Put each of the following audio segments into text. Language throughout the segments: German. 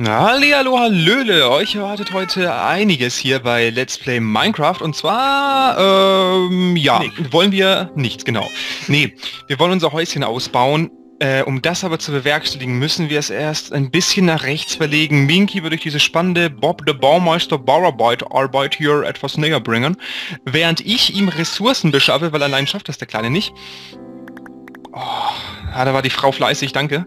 Hallihallo, hallöle, euch erwartet heute einiges hier bei Let's Play Minecraft und zwar, wollen wir nichts, genau. Nee, wir wollen unser Häuschen ausbauen, um das aber zu bewerkstelligen, müssen wir es erst ein bisschen nach rechts verlegen. Minky wird durch diese spannende Bob the Baumeister Bauarbeit hier etwas näher bringen, während ich ihm Ressourcen beschaffe, weil allein schafft das der Kleine nicht. Oh, ja, da war die Frau fleißig, danke.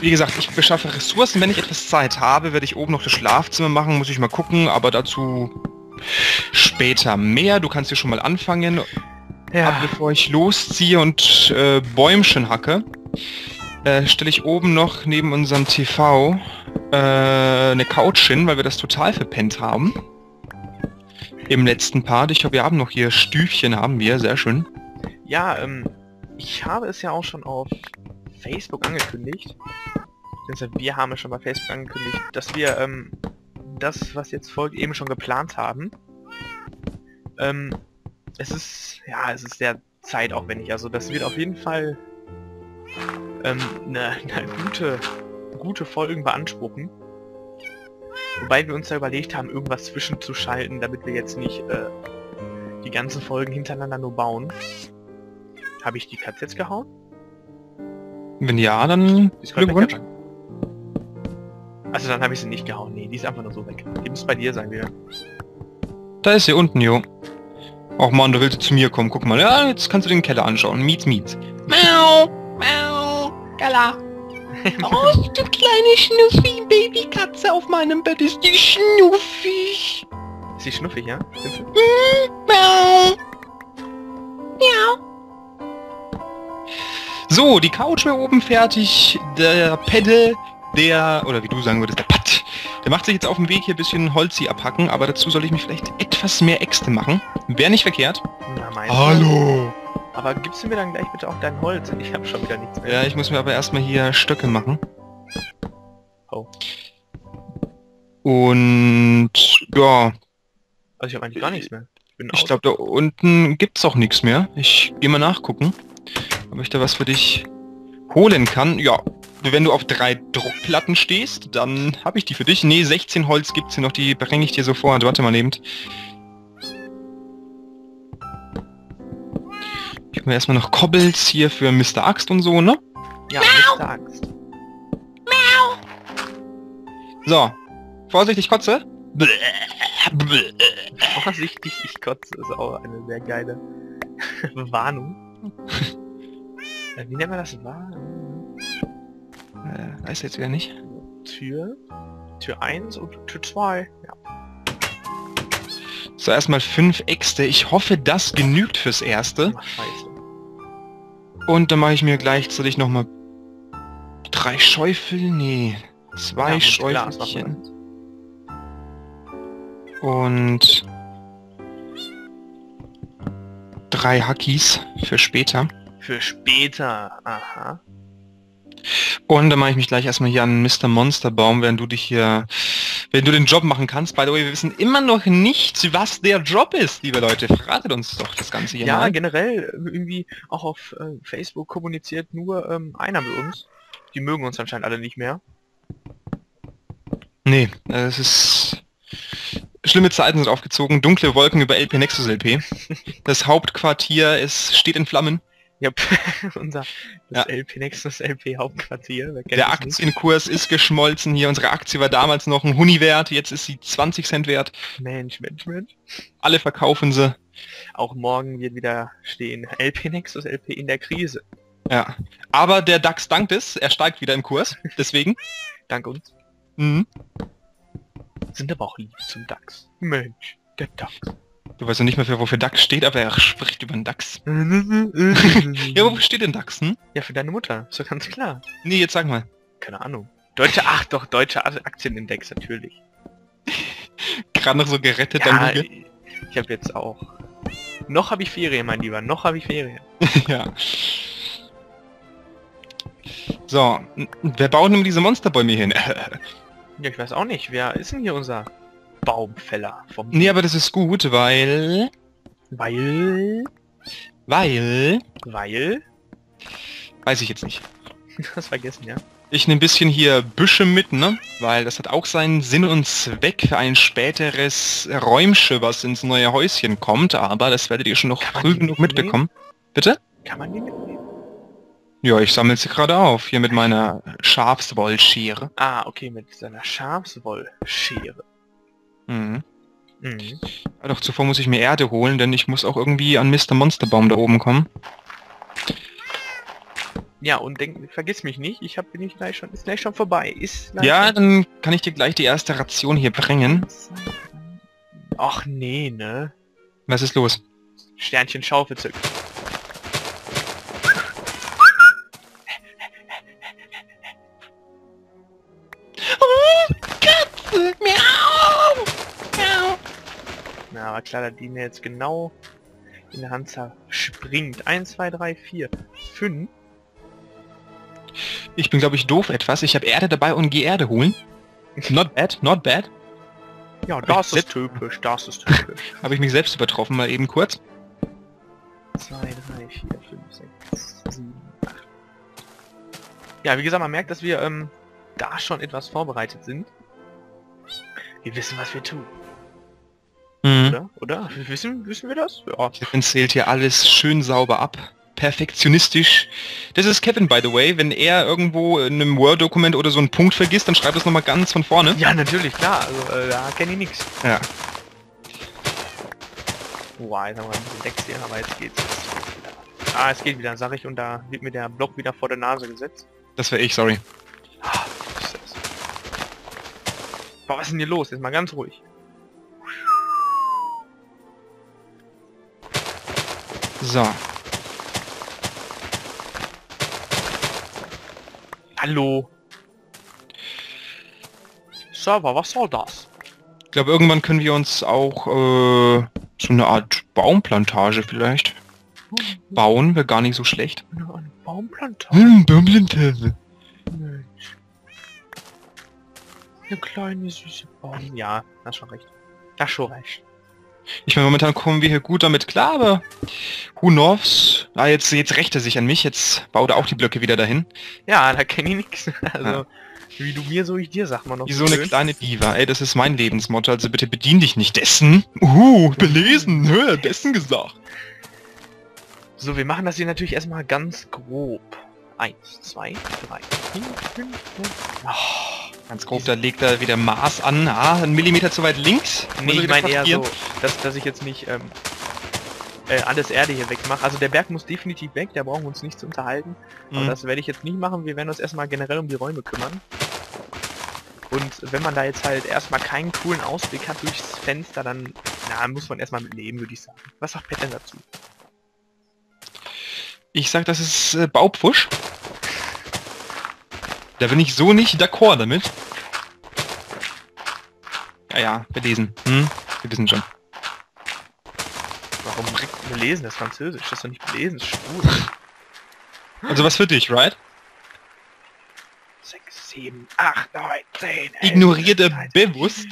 Wie gesagt, ich beschaffe Ressourcen. Wenn ich etwas Zeit habe, werde ich oben noch das Schlafzimmer machen. Muss ich mal gucken, aber dazu später mehr. Du kannst hier schon mal anfangen, ja. Aber bevor ich losziehe und Bäumchen hacke, stelle ich oben noch neben unserem TV eine Couch hin, weil wir das total verpennt haben. Im letzten Part. Ich glaube, wir haben noch hier Stüfchen, haben wir. Sehr schön. Ja, ich habe es ja auch schon auf Facebook angekündigt, wir haben es schon bei Facebook angekündigt, dass wir das, was jetzt folgt, eben schon geplant haben. Es ist sehr zeitaufwendig, also das wird auf jeden Fall eine gute Folgen beanspruchen. Wobei wir uns da überlegt haben, irgendwas zwischenzuschalten, damit wir jetzt nicht die ganzen Folgen hintereinander nur bauen. Habe ich die Katze jetzt gehauen? Wenn ja, dann ist Glückwunsch. Also dann habe ich sie nicht gehauen. Nee, die ist einfach nur so weg. Die muss bei dir sein wieder. Da ist sie unten, jo. Och man, du willst zu mir kommen. Guck mal. Ja, jetzt kannst du den Keller anschauen. Mietz. Miau, miau, Keller. Oh, die kleine Schnuffi-Babykatze auf meinem Bett ist die schnuffig. Ist die schnuffig, ja? Miau. Miau. So, die Couch wäre oben fertig, der Pedde, oder wie du sagen würdest, der Pat, der macht sich jetzt auf dem Weg hier ein bisschen Holz hier abhacken, aber dazu soll ich mich vielleicht etwas mehr Äxte machen. Wäre nicht verkehrt. Na, meinst du? Hallo! Aber gibst du mir dann gleich bitte auch dein Holz? Ich habe schon wieder nichts mehr. Ja, ich muss mir aber erstmal hier Stöcke machen. Oh. Und, ja. Also ich habe eigentlich gar nichts mehr. Ich glaube, da unten gibt's auch nichts mehr. Ich gehe mal nachgucken. Ob ich da was für dich holen kann. Ja, wenn du auf 3 Druckplatten stehst, dann habe ich die für dich. Ne, 16 Holz gibt's hier noch, die bringe ich dir sofort. Warte mal eben. Ich habe mir erstmal noch Cobbles hier für Mr. Axt und so, ne? Ja, Miau. Mr. Axt. Miau. So, vorsichtig, Kotze. Bläh, bläh. Vorsichtig, ich kotze. Ist auch eine sehr geile Warnung. Wie nennen wir das? Weiß jetzt wieder nicht. Tür 1 und Tür 2. Ja. So, erstmal 5 Äxte. Ich hoffe, das genügt fürs Erste. Ach, scheiße. Und dann mache ich mir gleichzeitig nochmal 3 Schäufel. Nee, 2 ja, Schäufelchen. Und 3 Hackis für später. Für später, aha. Und dann mache ich mich gleich erstmal hier an Mr. Monsterbaum, wenn du den Job machen kannst. By the way, wir wissen immer noch nicht, was der Job ist, liebe Leute. Verratet uns doch das Ganze hier. Ja, mal. Generell, irgendwie auch auf Facebook kommuniziert nur einer mit uns. Die mögen uns anscheinend alle nicht mehr. Nee, es ist... Schlimme Zeiten sind aufgezogen. Dunkle Wolken über LPNeXuSLP. Das Hauptquartier steht in Flammen. Ja, unser LPNeXuSLP Hauptquartier. Der Aktienkurs ist geschmolzen hier. Unsere Aktie war damals noch ein Huni wert, jetzt ist sie 20 Cent wert. Mensch. Alle verkaufen sie. Auch morgen wird wieder stehen. LPNeXuSLP in der Krise. Ja, aber der DAX dankt es. Er steigt wieder im Kurs, deswegen. Dank uns. Mhm. Sind aber auch lieb zum DAX. Mensch, der DAX. Du weißt ja nicht mehr, wofür DAX steht, aber er spricht über den DAX. Ja, wofür steht denn DAX, hm? Ja, für deine Mutter, ist doch ganz klar. Nee, jetzt sag mal. Keine Ahnung. Deutscher Aktienindex, natürlich. Gerade noch so gerettet, ja, dann ich habe jetzt auch... Noch habe ich Ferien, mein Lieber, noch habe ich Ferien. Ja. So, wer baut denn diese Monsterbäume hier hin? Ja, ich weiß auch nicht, wer ist denn hier unser... Baumfäller vom... Nee, aber das ist gut, weil... Weiß ich jetzt nicht. Du hast vergessen, ja? Ich nehme ein bisschen hier Büsche mit, ne? Weil das hat auch seinen Sinn und Zweck für ein späteres Räumsche, was ins neue Häuschen kommt. Aber das werdet ihr schon noch früh genug mitbekommen. Bitte? Kann man die mitnehmen? Ja, ich sammle sie gerade auf. Hier mit meiner Schafswollschere. Ah, okay, mit seiner Schafswollschere. Mhm. Mhm. Aber doch, zuvor muss ich mir Erde holen, denn ich muss auch irgendwie an Mr. Monsterbaum da oben kommen. Ja, und denk, vergiss mich nicht, ist gleich schon vorbei. Ja, dann kann ich dir gleich die erste Ration hier bringen. Ach nee, ne? Was ist los? Sternchen Schaufel zücken. Oh, Katze! Miau! Miau! Na, aber klar, dass die mir jetzt genau in der Hand springt. 1, 2, 3, 4, 5... Ich bin, glaube ich, doof etwas. Ich habe Erde dabei und gehe Erde holen. Not bad, not bad. Ja, das ist typisch, das ist typisch. Habe ich mich selbst übertroffen, mal eben kurz. 2, 3, 4, 5, 6, 7, 8. Ja, wie gesagt, man merkt, dass wir da schon etwas vorbereitet sind. Wir wissen, was wir tun. Mhm. Oder? Wissen wir das? Ja. Kevin zählt hier alles schön sauber ab. Perfektionistisch. Das ist Kevin, by the way. Wenn er irgendwo in einem Word-Dokument oder so einen Punkt vergisst, dann schreibt das nochmal ganz von vorne. Ja, natürlich, klar. Also, da kenne ich nichts. Ja. Boah, jetzt haben wir ein bisschen Dex hier, aber jetzt geht's. Ah, es geht wieder, sag ich, und da wird mir der Block wieder vor der Nase gesetzt. Das wäre ich, sorry. Ah, boah, was ist denn hier los? Jetzt mal ganz ruhig. So. Hallo. Server, was soll das? Ich glaube, irgendwann können wir uns auch so eine Art Baumplantage vielleicht bauen. Wäre gar nicht so schlecht. Eine Baumplantage? Baumplantage. Mensch. Eine kleine süße Baum. Ja, das war recht. Das schon recht. Ich meine, momentan kommen wir hier gut damit klar, aber who knows? Ah, jetzt rächt er sich an mich, jetzt baut er auch die Blöcke wieder dahin. Ja, da kenne ich nichts. Also, ja. Wie du mir, so ich dir, sag mal noch. Wie so eine kleine Diva, ey, das ist mein Lebensmotto, also bitte bedien dich nicht dessen. Belesen, hör, dessen gesagt. So, wir machen das hier natürlich erstmal ganz grob. 1, 2, 3, 4, 5, 6. Ganz grob, da legt er wieder Maß an. Ah, 1 Millimeter zu weit links. Nee, ich meine eher so, dass ich jetzt nicht alles Erde hier wegmache. Also der Berg muss definitiv weg, da brauchen wir uns nicht zu unterhalten. Mhm. Aber das werde ich jetzt nicht machen. Wir werden uns erstmal generell um die Räume kümmern. Und wenn man da jetzt halt erstmal keinen coolen Ausblick hat durchs Fenster, dann muss man erstmal mit leben, würde ich sagen. Was sagt Petter dazu? Ich sag, das ist Baupfusch. Da bin ich so nicht d'accord damit. Ja, ja, belesen. Hm? Wir wissen schon. Warum belesen? Das ist Französisch. Das ist doch nicht belesen, das ist schwul. Also was für dich, right? 6, 7, 8, 9, 10, 11, ignoriert er 13, bewusst.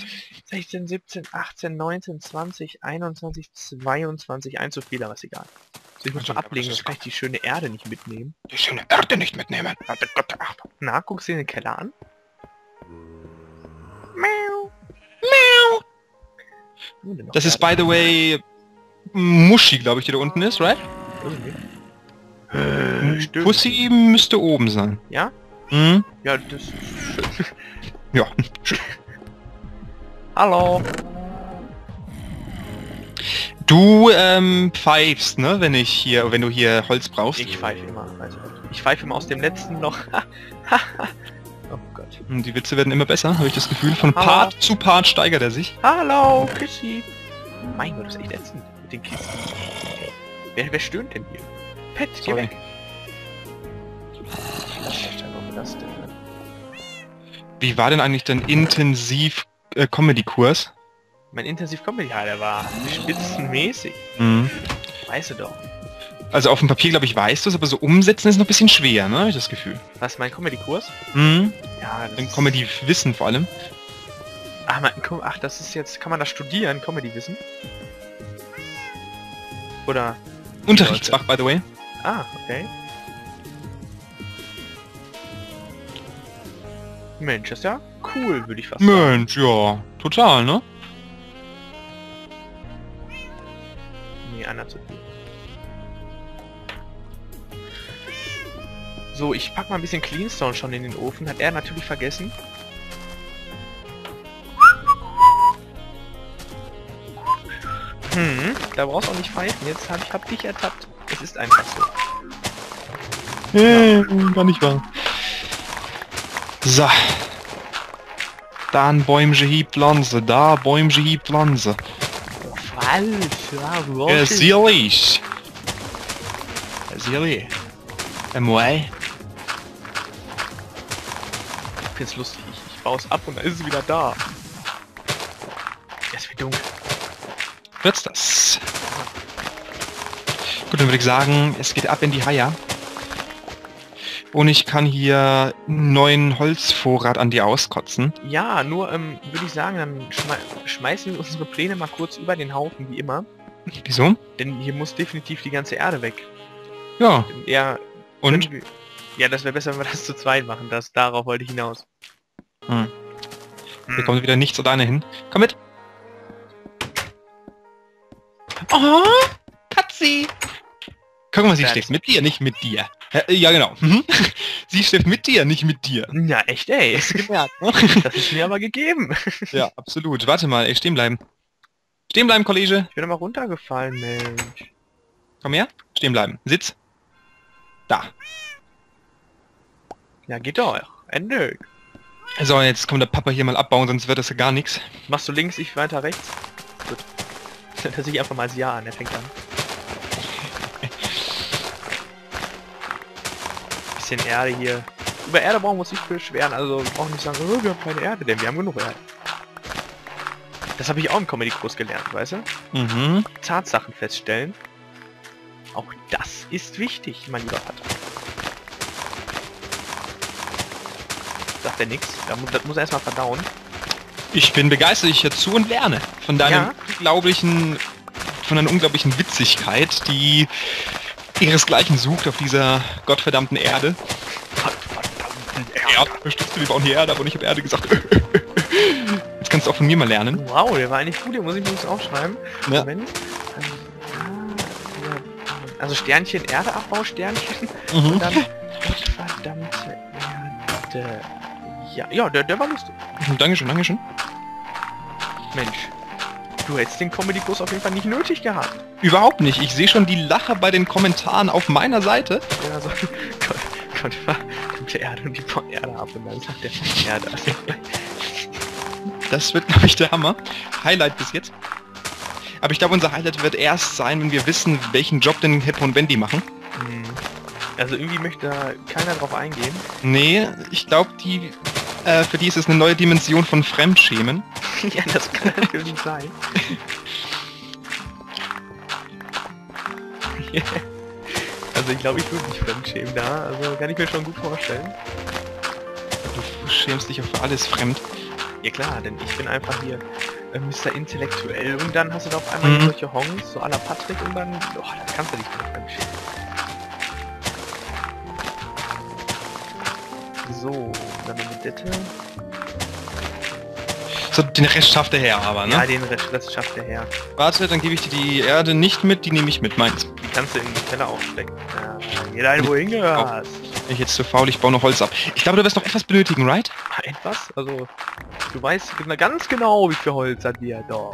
16, 17, 18, 19, 20, 21, 22, 1 zu viel, aber ist egal. Ich muss schon ablegen, das kann ich die schöne Erde nicht mitnehmen. Die schöne Erde nicht mitnehmen! Na, guckst du dir den Keller an? Miau! Miau! Das ist, by the way, Muschi, glaube ich, die da unten ist, right? Pussy müsste oben sein. Ja? Mhm. Ja, das ist schön. Ja. Hallo! Du pfeifst, ne, wenn du hier Holz brauchst. Ich pfeife immer, also ich pfeife immer aus dem letzten Loch. Oh Gott. Die Witze werden immer besser, habe ich das Gefühl. Von Hallo. Part zu Part steigert er sich. Hallo, Kissy. Mein Gott, das ist echt ätzend mit den Kissen. Wer stöhnt denn hier? Pet, geh weg. Wie war denn eigentlich dein Intensiv-Comedy-Kurs? Mein Intensiv-Comedy-Hall, der war spitzenmäßig. Mhm. Weißt du doch. Also auf dem Papier, glaube ich, weißt du es, aber so umsetzen ist noch ein bisschen schwer, ne? Habe ich das Gefühl. Was, mein Comedy-Kurs? Mhm. Ja, das ist... Comedy-Wissen vor allem. Ach, das ist jetzt... Kann man das studieren, Comedy-Wissen? Oder... Unterrichtsfach, by the way. Ah, okay. Mensch, das ist ja cool, würde ich fast sagen. Mensch, ja. Total, ne? Nee, einer zu viel. So, ich pack mal ein bisschen Cleanstone schon in den Ofen. Hat er natürlich vergessen. Hm, da brauchst du auch nicht pfeifen. Jetzt hab dich ertappt. Es ist einfach so. Hey, gar nicht wahr. So. Dann Bäumchen hier Pflanze, da Bäumchen hier Pflanze. Falsch, ja, sicherlich. Sicherlich. Moi. Ich find's lustig. Ich baue es ab und dann ist es wieder da. Es wird dunkel. Wird's das? Gut, dann würde ich sagen, es geht ab in die Haier. Und ich kann hier einen neuen Holzvorrat an dir auskotzen. Ja, nur würde ich sagen, dann schmeißen wir unsere Pläne mal kurz über den Haufen, wie immer. Wieso? Denn hier muss definitiv die ganze Erde weg. Ja. Ja. Und? Ja, das wäre besser, wenn wir das zu zweit machen. Darauf wollte ich hinaus. Hm. Hier kommt wieder nichts oder eine hin. Komm mit! Oh! Patzi! Guck mal, sie schläft mit dir, nicht mit dir. Ja, genau. Sie schläft mit dir, nicht mit dir. Ja, echt, ey. Hast du gemerkt, ne? Das ist mir aber gegeben. Ja, absolut. Warte mal, ey, stehen bleiben. Stehen bleiben, Kollege. Ich bin aber runtergefallen, Mensch. Komm her. Stehen bleiben. Sitz. Da. Ja, geht doch. Ende. So, jetzt kommt der Papa hier mal abbauen, sonst wird das ja gar nichts. Machst du links, ich weiter rechts? Gut. Das sehe ich einfach mal als Ja an, er fängt an. Bisschen Erde hier. Über Erde brauchen wir uns nicht beschweren, also wir brauchen nicht sagen, oh, wir haben keine Erde, denn wir haben genug Erde. Das habe ich auch im Comedy-Kurs gelernt, weißt du? Mhm. Tatsachen feststellen. Auch das ist wichtig, mein lieber Patrick. Sagt er nichts. Das muss er erstmal verdauen. Ich bin begeistert, ich höre zu und lerne. Von deiner unglaublichen Witzigkeit, die ihresgleichen sucht auf dieser gottverdammten Erde. Gottverdammten Erde. Ja, bestimmt, wir bauen die Erde, aber ich habe Erde gesagt. Jetzt kannst du auch von mir mal lernen. Wow, der war eigentlich gut, den muss ich übrigens aufschreiben. Ja. Moment. Also Sternchen, Erdeabbau, Sternchen. Mhm. Und dann gottverdammte Erde. Ja, ja, der war lustig. Dankeschön, dankeschön. Mensch, du hättest den Comedy-Kurs auf jeden Fall nicht nötig gehabt. Überhaupt nicht. Ich sehe schon die Lache bei den Kommentaren auf meiner Seite. Ja, so. Gott, Erde und die bauen Erde ab und dann sagt der Erde. Das wird, glaube ich, der Hammer. Highlight bis jetzt. Aber ich glaube, unser Highlight wird erst sein, wenn wir wissen, welchen Job denn Hippo und Wendy machen. Also irgendwie möchte da keiner drauf eingehen. Nee, ich glaube, die... für die ist es eine neue Dimension von Fremdschämen. Ja, das kann natürlich sein. Yeah. Also ich glaube, ich würde mich fremdschämen da. Also kann ich mir schon gut vorstellen. Du schämst dich auf alles fremd. Ja klar, denn ich bin einfach hier Mr. Intellektuell. Und dann hast du da auf einmal solche Hongs, so à la Patrick. Und dann, oh, das kannst du nicht mehr fremdschämen. So, dann eine Dette. So, den Rest schafft er her, aber, ne? Ja, den Rest, das schafft er her. Warte, dann gebe ich dir die Erde nicht mit, die nehme ich mit, meins. Die kannst du in den Keller aufstecken. Ja, jeder ein, wohin gehört. Ich jetzt zu faul, ich baue noch Holz ab. Ich glaube, du wirst noch etwas benötigen, right? Etwas? Also, du weißt ganz genau, wie viel Holz hat dir da.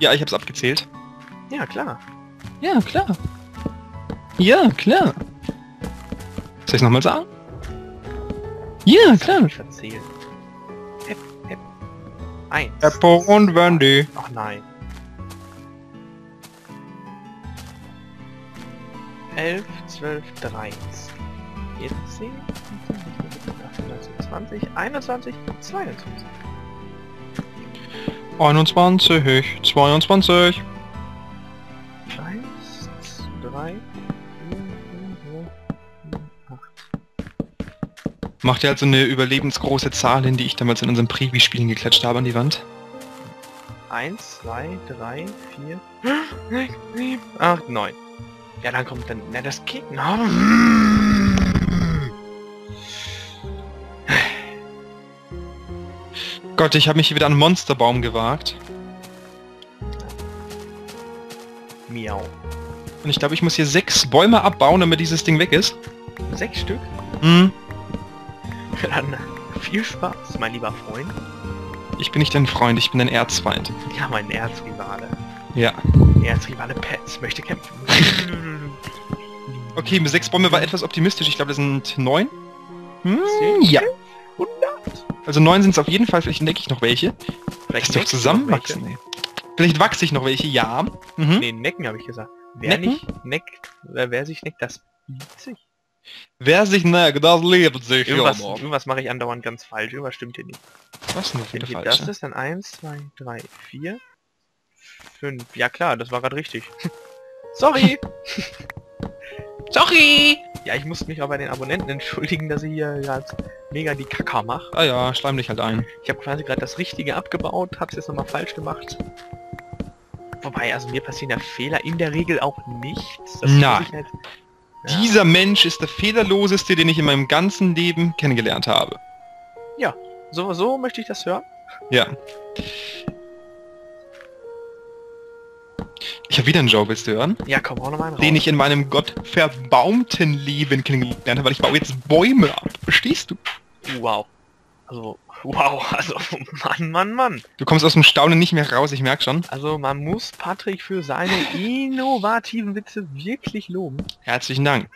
Ja, ich hab's abgezählt. Ja, klar. Ja, klar. Ja, klar. Soll ich's nochmal sagen? Ja, klar. Eins. Hippo und Wendy. Ach nein. 11, 12, 13, 14, 15, 16, 17, 18, 19, 20, 21, 22. 21, 22. 1, 3. Macht ihr also eine überlebensgroße Zahl hin, die ich damals in unseren Preview-Spielen geklatscht habe an die Wand? 1, 2, 3, 4, 5, 6, 7, 8, 9. Ja, dann kommt dann... Na, das geht noch. Gott, ich habe mich wieder an einen Monsterbaum gewagt. Miau. Und ich glaube, ich muss hier 6 Bäume abbauen, damit dieses Ding weg ist. 6 Stück? Mhm. Dann viel Spaß, mein lieber Freund. Ich bin nicht dein Freund, ich bin dein Erzfeind. Ja, mein Erzrivale. Ja. Erzrivale Pets möchte kämpfen. Okay, mit 6 Bäume war etwas optimistisch. Ich glaube, das sind 9. Hm, 10? Ja. 100? Also 9 sind es auf jeden Fall. Vielleicht entdecke ich noch welche. Vielleicht doch zusammenwachsen. Nee. Vielleicht wachse ich noch welche, ja. Mhm. Nee, necken habe ich gesagt. Wer sich neckt, das liebt sich. Wer sich neckt, das lebt sich. Irgendwas mache ich andauernd ganz falsch. Irgendwas stimmt hier nicht. Was denn für falsch? Das ist dann 1, 2, 3, 4, 5. Ja klar, das war gerade richtig. Sorry. Sorry. Ja, ich muss mich auch bei den Abonnenten entschuldigen, dass ich hier jetzt mega die Kacka mache. Ah ja, schleim dich halt ein. Ich habe quasi gerade das Richtige abgebaut, hab's jetzt nochmal falsch gemacht. Wobei, also mir passieren ja Fehler in der Regel auch nichts. Das nein. Halt, ja. Dieser Mensch ist der fehlerloseste, den ich in meinem ganzen Leben kennengelernt habe. Ja, so möchte ich das hören. Ja. Ich habe wieder einen Joe, willst du hören? Ja, komm, auch nochmal einen raus. Den ich in meinem gottverbaumten Leben kennengelernt habe, weil ich baue jetzt Bäume ab. Verstehst du? Wow. Also, wow, also, Mann, Mann, Mann. Du kommst aus dem Staunen nicht mehr raus, ich merke schon. Also, man muss Patrick für seine innovativen Witze wirklich loben. Herzlichen Dank.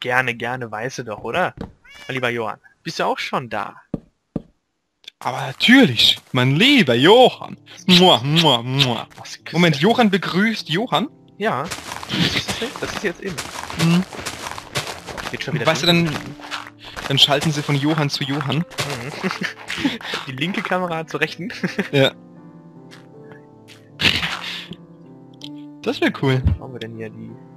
Gerne, gerne, weißt du doch, oder? Mein lieber Johann, bist du auch schon da? Aber natürlich, mein lieber Johann. Mua, mua, mua. Moment, Johann begrüßt Johann? Ja. Das ist jetzt eben. Mhm. Geht schon wieder. Weißt du, dann schalten sie von Johann zu Johann. Mhm. Die linke Kamera zur rechten. Ja. Das wäre cool. Haben wir denn hier die...